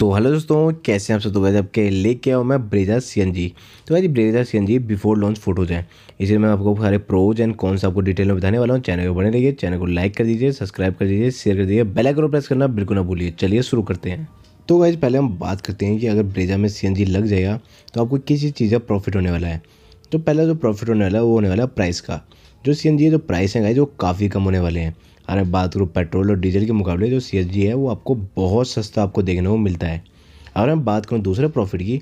तो हेलो दोस्तों, कैसे हैं आप सब। तो वैसे आपके लेके आओ मैं ब्रेज़ा CNG। तो वैसे Brezza CNG before launch photos हैं, इसलिए मैं आपको सारे प्रोज एंड कॉन्स आपको डिटेल में बताने वाला हूँ। चैनल को बने रहिए, चैनल को लाइक कर दीजिए, सब्सक्राइब कर दीजिए, शेयर कर दीजिए, बेल आइकन को प्रेस करना बिल्कुल ना भूलिए। चलिए शुरू करते हैं। तो वैसे पहले हम बात करते हैं कि अगर ब्रेज़ा में CNG लग जाएगा तो आपको किस चीज़ का प्रॉफिट होने वाला है। तो पहला जो प्रॉफिट होने वाला है वो होने वाला है प्राइस का। जो CNG है जो प्राइस है वो काफ़ी कम होने वाले हैं। अरे बात करूँ पेट्रोल और डीजल के मुकाबले, जो CNG है वो आपको बहुत सस्ता आपको देखने को मिलता है। अगर मैं बात करूँ दूसरे प्रॉफिट की,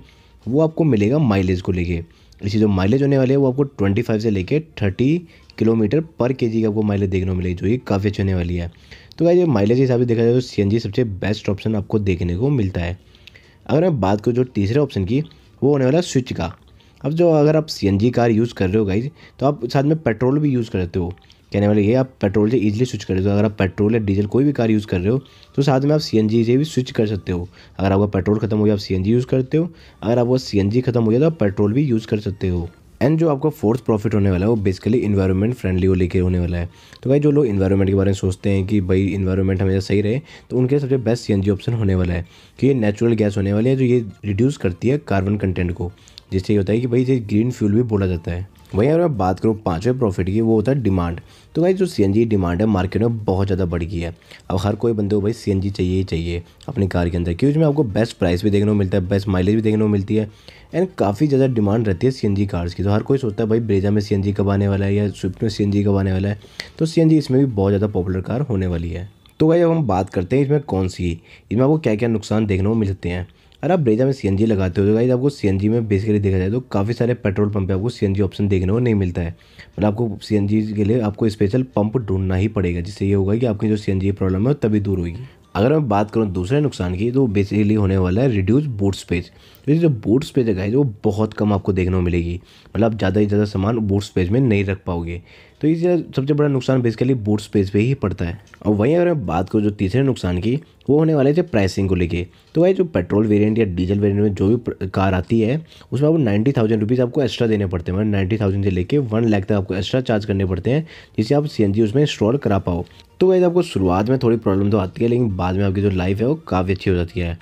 वो आपको मिलेगा माइलेज को लेके। इसी जो माइलेज होने वाले है वो आपको 25 से लेके 30 किलोमीटर पर केजी का आपको माइलेज देखने को मिलेगी, जो ये काफ़ी अच्छी होने वाली है। तो भाई ये माइलेज के हिसाब से देखा जाए तो CNG सबसे बेस्ट ऑप्शन आपको देखने को मिलता है। अगर मैं बात करूँ जो तीसरे ऑप्शन की, वो होने वाला स्विच का। अब जो अगर आप CNG कार यूज़ कर रहे हो गाइज, तो आप साथ में पेट्रोल भी यूज़ करते हो। कहने वाले ये आप पेट्रोल से ईजिली स्विच कर सकते हो। अगर आप पेट्रोल या डीजल कोई भी कार यूज़ कर रहे हो तो साथ में आप CNG से भी स्विच कर सकते हो। अगर आपका पेट्रोल खत्म हो गया आप CNG यूज़ करते हो, अगर आपका CNG खत्म हो गया तो आप पेट्रोल भी यूज़ कर सकते हो। एंड जो आपका फोर्थ प्रॉफिट होने वाला है वो बेसिकली इन्वायरमेंट फ्रेंडली को लेकर होने वाला है। तो भाई जो लोग इन्वायरमेंट के बारे में सोचते हैं कि भाई इन्वायरमेंट हमेशा सही रहे, तो उनके सबसे बेस्ट CNG ऑप्शन होने वाला है कि ये नेचुरल गैस होने वाली है, जो ये रिड्यूस करती है कार्बन कंटेंट को, जिससे ये होता है कि भाई इसे ग्रीन फ्यूल भी बोला जाता है। वहीं अगर मैं बात करूँ पाँचवें प्रॉफिट की, वो होता है डिमांड। तो भाई जो CNG डिमांड है मार्केट में बहुत ज़्यादा बढ़ गई है। अब हर कोई बंदे को भाई CNG चाहिए ही चाहिए अपनी कार के अंदर, क्योंकि उसमें आपको बेस्ट प्राइस भी देखने को मिलता है, बेस्ट माइलेज भी देखने को मिलती है, एंड काफ़ी ज़्यादा डिमांड रहती है CNG कार्स की। तो हर कोई सोचता है भाई ब्रेज़ा में CNG कब आने वाला है या स्विफ्ट में CNG कब आने वाला है। तो CNG इसमें भी बहुत ज़्यादा पॉपुलर कार होने वाली है। तो भाई अब हम बात करते हैं इसमें कौन सी, इसमें आपको क्या क्या नुकसान देखने को मिल सकते हैं। अगर आप ब्रेज़ा में CNG लगाते हो तो गाइस आपको CNG में बेसिकली देखा जाए तो काफ़ी सारे पेट्रोल पंप पे आपको CNG ऑप्शन देखने को नहीं मिलता है। मतलब आपको CNG के लिए आपको स्पेशल पंप ढूंढना ही पड़ेगा, जिससे ये होगा कि आपकी जो CNG प्रॉब्लम है तभी दूर होगी। अगर मैं बात करूँ दूसरे नुकसान की, तो बेसिकली होने वाला है रिड्यूस बूट स्पेस। तो जो बूट स्पेस है गाइस वो बहुत कम आपको देखने को मिलेगी। मतलब आप ज़्यादा से ज़्यादा सामान बूट स्पेस में नहीं रख पाओगे। तो इसलिए सबसे बड़ा नुकसान बेसिकली बूट स्पेस पे ही पड़ता है। और वहीं अगर मैं बात करूँ जो तीसरे नुकसान की, वो होने वाले थे प्राइसिंग को लेके। तो भाई जो पेट्रोल वेरिएंट या डीजल वेरिएंट में जो भी कार आती है उसमें आपको 90,000 रुपीज़ आपको एक्स्ट्रा देने पड़ते हैं। मतलब 90,000 से लेके 1 लाख तक आपको एक्स्ट्रा चार्ज करने पड़ते हैं, जिससे आप CNG उसमें इंस्टॉल करा पाओ। तो वैसे आपको शुरुआत में थोड़ी प्रॉब्लम तो आती है, लेकिन बाद में आपकी जो लाइफ है वो काफ़ी अच्छी हो जाती है।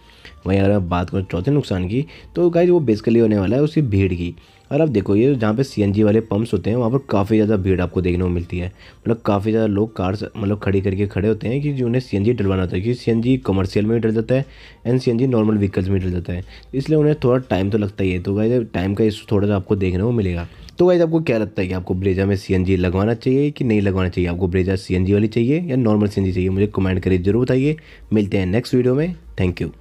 वहीं अगर मैं बात करूँ चौथे नुकसान की, तो गाइस वो बेसिकली होने वाला है उसकी भीड़ की। और आप देखो ये जहाँ पे CNG वाले पंप्स होते हैं वहाँ पर काफ़ी ज़्यादा भीड़ आपको देखने को मिलती है। मतलब काफ़ी ज़्यादा लोग कार्स मतलब खड़ी करके खड़े होते हैं कि उन्हें CNG डलवाना होता है, क्योंकि CNG कमर्शियल में भी डल जाता है एंड CNG नॉर्मल व्हीकल्स में डल जाता है, इसलिए उन्हें थोड़ा टाइम तो लगता ही है। तो गाइस टाइम का इशू थोड़ा सा आपको देखने को मिलेगा। तो गाइस आपको क्या लगता है कि आपको ब्रेज़ा में CNG लगवाना चाहिए कि नहीं लगवाना चाहिए, आपको ब्रेज़ा CNG वाली चाहिए या नॉर्मल CNG चाहिए, मुझे कमेंट करके जरूर बताइए। मिलते हैं नेक्स्ट वीडियो में, थैंक यू।